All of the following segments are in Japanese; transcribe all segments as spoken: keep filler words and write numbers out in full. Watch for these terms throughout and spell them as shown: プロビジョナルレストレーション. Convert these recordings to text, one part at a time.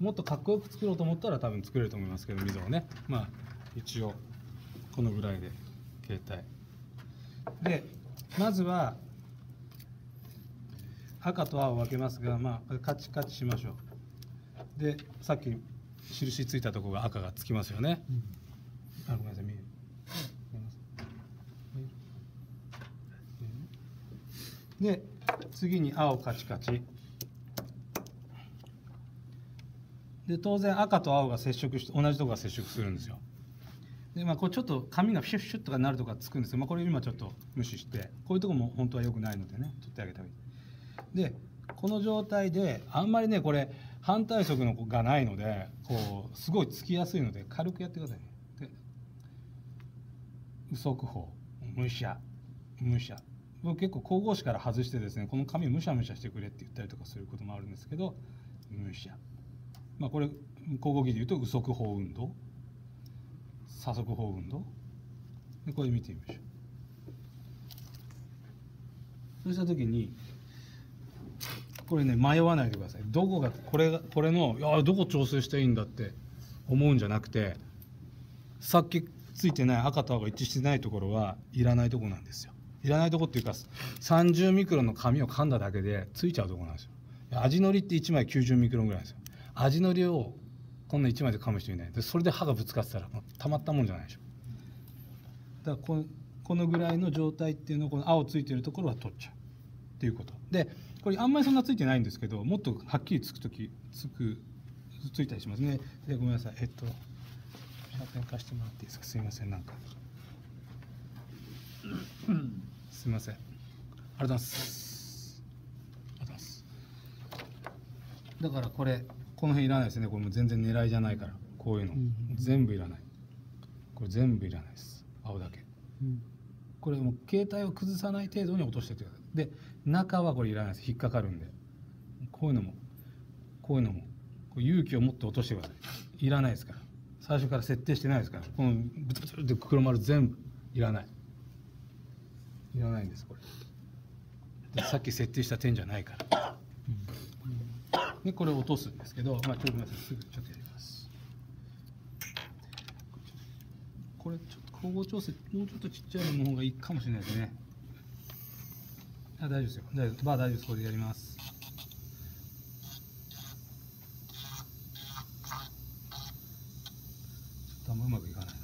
もっとかっこよく作ろうと思ったら多分作れると思いますけど、溝をね、まあ一応このぐらいで携帯で、まずは赤と青を分けますが、まあカチカチしましょう。でさっき印ついたところが赤がつきますよね。うん、あ、ごめんなさい、見える。で次に青カチカチで、当然赤と青が接触して同じところが接触するんですよ。で、まあ、こうちょっと紙がシュッシュッとかなるとかつくんですけど、まあ、これ今ちょっと無視して、こういうとこも本当は良くないのでね、取ってあげた方がいい。でこの状態であんまりね、これ反対色のがないので、こうすごいつきやすいので軽くやってくださいね。で右側方むしゃむしゃ、僕結構神々しから外してですね、この紙むしゃむしゃしてくれって言ったりとかすることもあるんですけど、むしゃ、まあ、これ神々しで言うと右側方運動、左側方運動で、これ見てみましょう。そうした時にこれね、迷わないでください。どこがこれがこれの、いやどこ調整していいんだって思うんじゃなくて、さっきついてない赤と青が一致してないところはいらないところなんですよ。いらないところっていうか、さんじゅうミクロンの紙を噛んだだけでついちゃうところなんですよ。味のりっていちまいきゅうじゅうミクロンぐらいですよ。味のりをこんないちまいで噛む人いない。でそれで歯がぶつかってたらたまったもんじゃないでしょ。だからここのぐらいの状態っていうのを、この青ついてるところは取っちゃうっていうことで、これあんまりそんなついてないんですけど、もっとはっきりつくときつくついたりしますね。でごめんなさい、えっとシャーペン貸してもらっていいですか。すいません、なんかすいません、ありがとうございます、ありがとうございます。だからこれこの辺いらないですね。これも全然狙いじゃないから、こういうの全部いらない。これ全部いらないです、青だけ。これもう携帯を崩さない程度に落としてってください。で中はこれいらないです、引っかかるんで。こういうのもこういうのもこう勇気を持って落としてください。いらないですから、最初から設定してないですから。このブツブツって黒丸全部いらない、いらないんです。これでさっき設定した点じゃないから。でこれを落とすんですけど、まあちょっとごめんなさい、すぐちょっとやります。これちょっと光合調整、もうちょっとちっちゃいの方がいいかもしれないですね。あ、大丈夫ですよ。大丈夫。まあ大丈夫です。これでやります。ちょっとあんまうまくいかないな。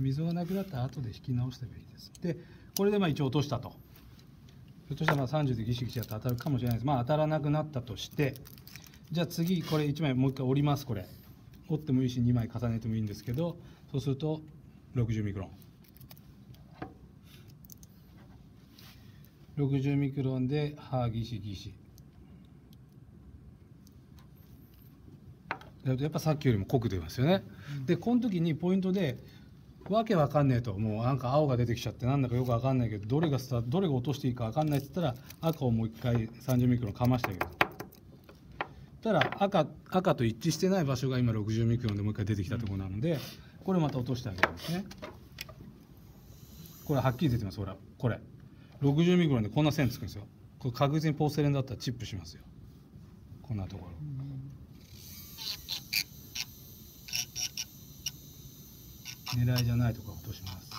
溝がなくなったら後で引き直してもいいです。でこれでまあ一応落としたと。ひょっとしたらさんじゅうでギシギシやって当たるかもしれないです。まあ当たらなくなったとして、じゃあ次これいちまいもういっかい折ります。これ折ってもいいしにまい重ねてもいいんですけど、そうするとろくじゅうミクロン、ろくじゅうミクロンで歯ギシギシやっぱさっきよりも濃く出ますよね。でこの時にポイントでわけわかんねえと、もうなんか青が出てきちゃってなんだかよくわかんないけど、どれがスタート、どれが落としていいかわかんないって言ったら、赤をもう一回さんじゅうミクロンかましてあげる。たら赤赤と一致してない場所が今ろくじゅうミクロンでもう一回出てきたところなので、これまた落としてあげるんですね。これはっきり出てます。ほらこれろくじゅうミクロンでこんな線つくんですよ。これ確実にポーセレンだったらチップしますよ、こんなところ。狙いじゃないところを落とします。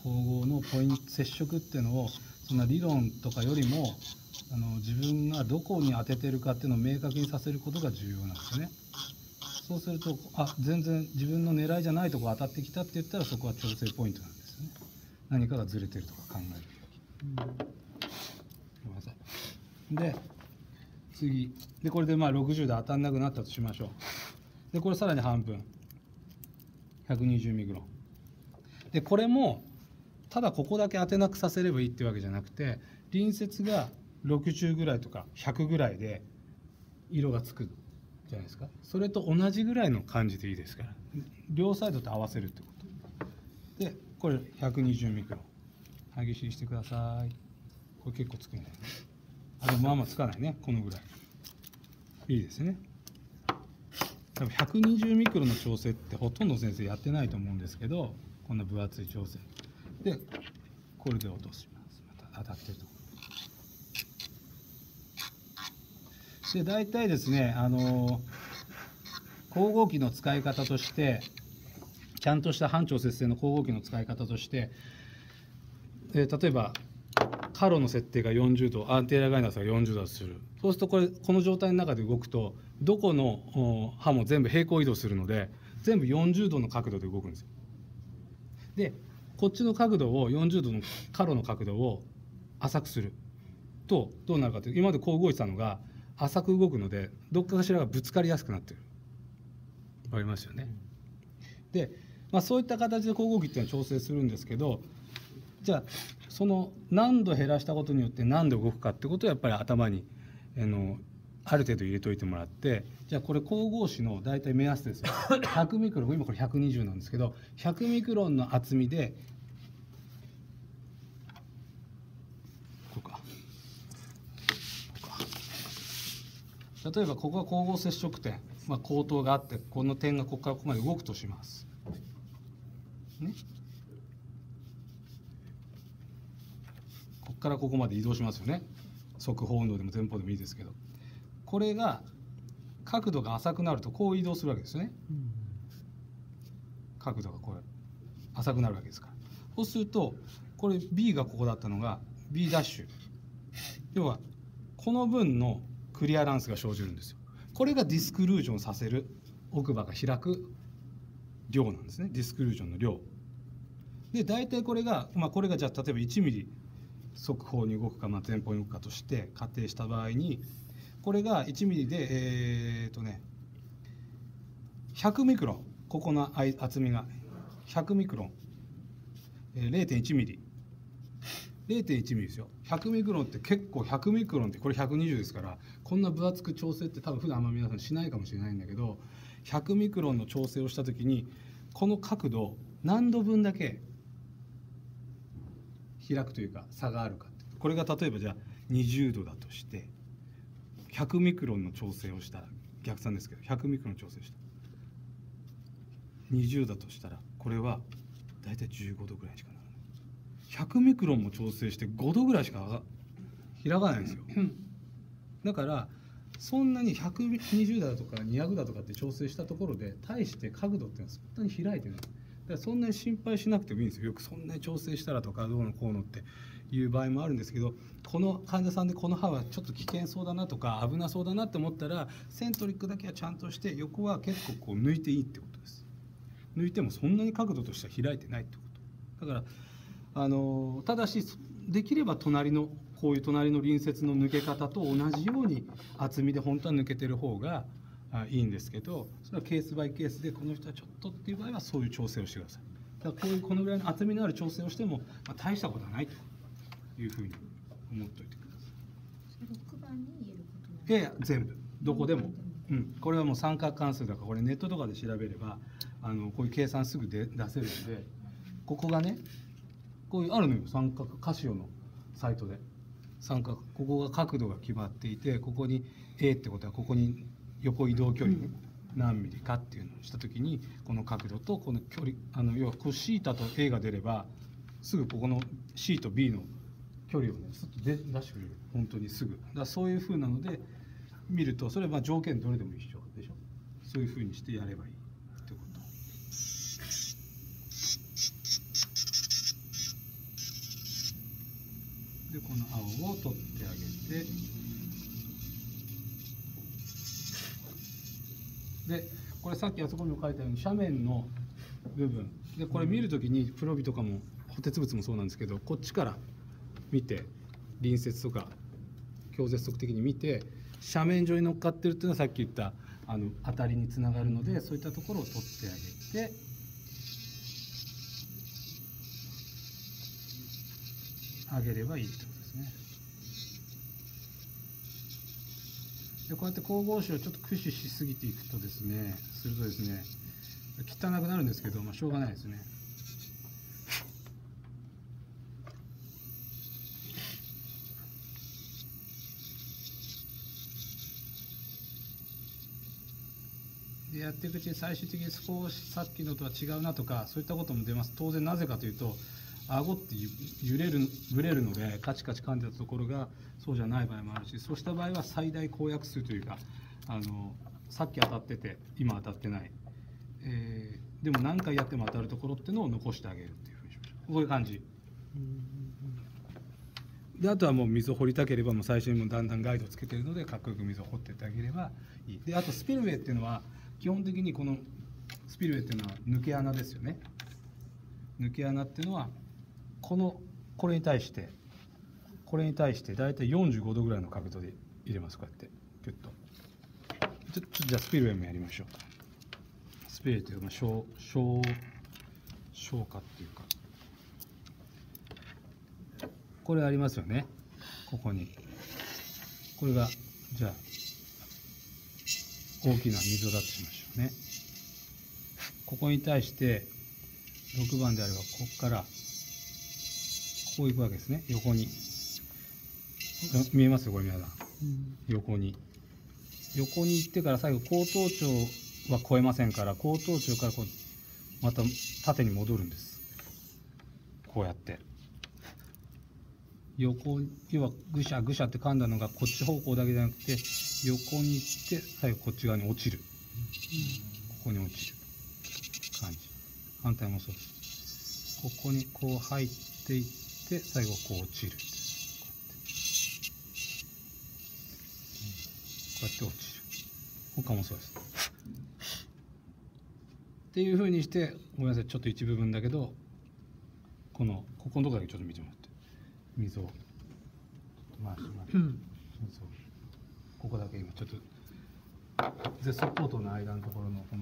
光合のポイント接触っていうのを、そんな理論とかよりもあの自分がどこに当ててるかっていうのを明確にさせることが重要なんですよね。そうすると、あ、全然自分の狙いじゃないところ当たってきたって言ったら、そこは調整ポイントなんですよね。何かがずれてるとか考えるように、うん、で次でこれでまあろくじゅうで当たんなくなったとしましょう。でこれさらに半分ひゃくにじゅうミクロンで、これもただここだけ当てなくさせればいいってわけじゃなくて、隣接がろくじゅうぐらいとかひゃくぐらいで色がつくじゃないですか。それと同じぐらいの感じでいいですから。両サイドと合わせるってことで、これひゃくにじゅうミクロン、歯ぎしりしてください。これ結構つくね。あ、でもまあまあつかないね。このぐらいいいですね。多分ひゃくにじゅうミクロンの調整ってほとんど先生やってないと思うんですけど、こんな分厚い調整でこれで落とします。また当たってるところで、大体ですね、あの光合器の使い方として、ちゃんとした半調節性の光合器の使い方として、例えばカロの設定がよんじゅうど、アンテリアガイナスがよんじゅうどだとする。そうするとこれこの状態の中で動くと、どこの刃も全部平行移動するので、全部よんじゅうどの角度で動くんですよ。でこっちの角度をよんじゅうどのカロの角度を浅くするとどうなるかというと、今までこう動いてたのが浅く動くので、どっかしらがぶつかりやすくなってる。わかりますよね。で、まあ、そういった形で光合器っていうのは調整するんですけど、じゃあその何度減らしたことによって何度動くかってことをやっぱり頭にあのある程度入れといてもらって、じゃあこれ光合紙の大体目安ですよ。ひゃくミクロン、今これひゃくにじゅうなんですけど、ひゃくミクロンの厚みでこうか、こうか、例えばここが光合接触点、まあ、口頭があって、この点がここからここまで動くとします。ね、ここからここまで移動しますよね。側方運動でも前方でもいいですけど、これが角度が浅くなるとこう移動するわけですよね。角度がこれ浅くなるわけですから、そうするとこれ ビー がここだったのが ビー ダッシュ、要はこの分のクリアランスが生じるんですよ。これがディスクルージョンさせる、奥歯が開く量なんですね。ディスクルージョンの量で、大体これが、まあ、これがじゃあ例えばいちミリ側方に動くか、まあ、前方に動くかとして仮定した場合に、これがいちミリでえっとねひゃくミクロン、ここの厚みがひゃくミクロン、 れいてんいちミリ、 れいてんいちミリですよ。ひゃくミクロンって結構、ひゃくミクロンってこれひゃくにじゅうですから、こんな分厚く調整って多分普段あんま皆さんしないかもしれないんだけど、ひゃくミクロンの調整をした時にこの角度何度分だけ開くというか差があるかって、これが例えばじゃあにじゅうどだとして、ひゃくミクロンの調整をしたら、逆算ですけどひゃくミクロン調整したにじゅうだとしたら、これは大体じゅうごどぐらいしかならない。ひゃくミクロンも調整してごどぐらいしか開かないんですよ。だからそんなにひゃくにじゅうどだとかにひゃくだとかって調整したところで、対して角度ってのはそんなに開いてない。そんなに心配しなくてもいいんですよ。よくそんなに調整したらとかどうのこうのっていう場合もあるんですけど、この患者さんでこの歯はちょっと危険そうだなとか危なそうだなって思ったら、セントリックだけはちゃんとして、横は結構こう抜いていいってことです。抜いてもそんなに角度としては開いてないってこと。だからあのただしできれば隣のこういう隣の隣接の抜け方と同じように厚みで本当は抜けてる方がいいんですけど、それはケースバイケースで、この人はちょっとっていう場合はそういう調整をしてください。だからこういうこのぐらいの厚みのある調整をしても、まあ、大したことはないというふうに思っておいてください。ろくばんに言えることない？いや、全部どこでも、うん、これはもう三角関数だから、これネットとかで調べればあのこういう計算すぐで出せるので、ここがねこういうあるのよ、三角カシオのサイトで三角、ここが角度が決まっていて、ここに A ってことはここに横移動距離、ね、何ミリかっていうのをした時に、この角度とこの距離、あの要はこうシータと A が出ればすぐここの C と B の距離をねすっと出してくれる、本当にすぐ。だからそういうふうなので見ると、それはまあ条件どれでも一緒でしょ。そういうふうにしてやればいいってこと。でこの青を取ってあげて。でこれさっきあそこにも書いたように斜面の部分で、これ見るときにプロビとかも補鉄物もそうなんですけど、こっちから見て隣接とか強接続的に見て、斜面上に乗っかってるっていうのはさっき言ったあの当たりにつながるので、そういったところを取ってあげて、あげればいいってことですね。でこうやって光合種をちょっと駆使しすぎていくとですね、するとですね、汚くなるんですけど、まあ、しょうがないですね。でやっていくうちに最終的に少しさっきのとは違うなとか、そういったことも出ます。当然なぜかというと、顎って揺れるぶれるので、カチカチ噛んでたところがそうじゃない場合もあるし、そうした場合は最大公約数というか、あのさっき当たってて今当たってない、えー、でも何回やっても当たるところっていうのを残してあげるっていうふうにしましょう。こういう感じで、あとはもう溝を掘りたければもう最初にもだんだんガイドをつけてるので、かっこよく溝を掘ってってあげればいい。であとスピルウェイっていうのは基本的にこのスピルウェイっていうのは抜け穴ですよね。抜け穴っていうのはこのこれに対してこれに対してだいたいよんじゅうごどぐらいの角度で入れます。こうやってキュッとちょっとじゃあスピルウェイもやりましょう。スピルウェイというか消消化っていうか、これありますよね。ここにこれがじゃあ大きな溝だとしましょうね。ここに対してろくばんであればここからこういくわけですね。横に見えますよこれ皆さん、うん、横に横に行ってから最後高頭頂は越えませんから、高頭頂からこうまた縦に戻るんです。こうやって横、要はぐしゃぐしゃって噛んだのがこっち方向だけじゃなくて横に行って最後こっち側に落ちる、うん、ここに落ちる感じ。反対もそうです。ここにこう入っていって最後こう落ちる、こうやって落ちる。他もそうです。っていうふうにして、ごめんなさい、ちょっと一部分だけど、このここのところだけちょっと見てもらって、溝を回します。ここだけ今ちょっと絶足口頭の間のところのこの。